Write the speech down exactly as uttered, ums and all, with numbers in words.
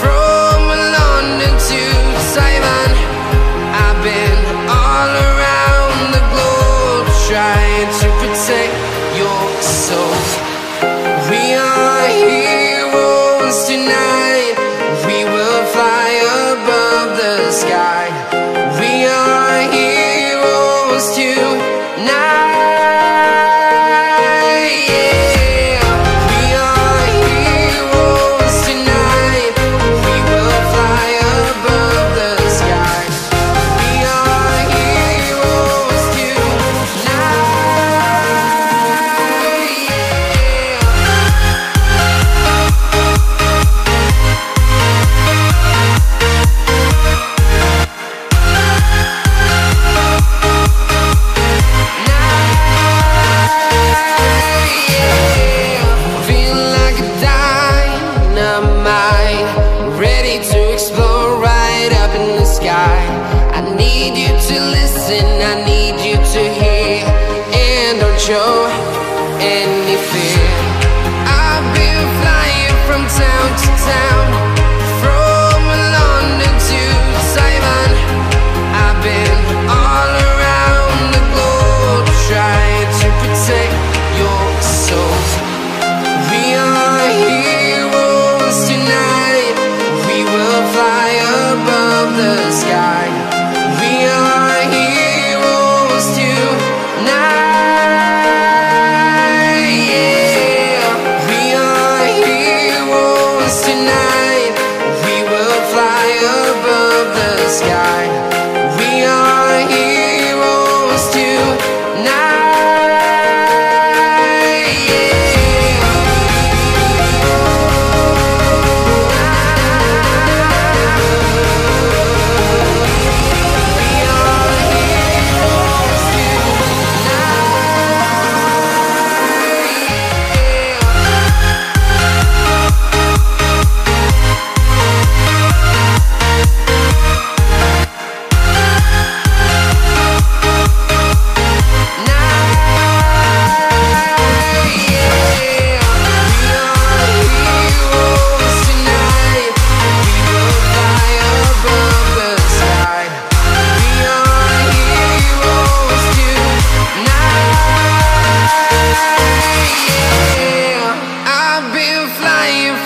from London to Taiwan. I've been all around the globe, trying to protect your soul. We are heroes tonight. We will fly above the sky. We are heroes tonight.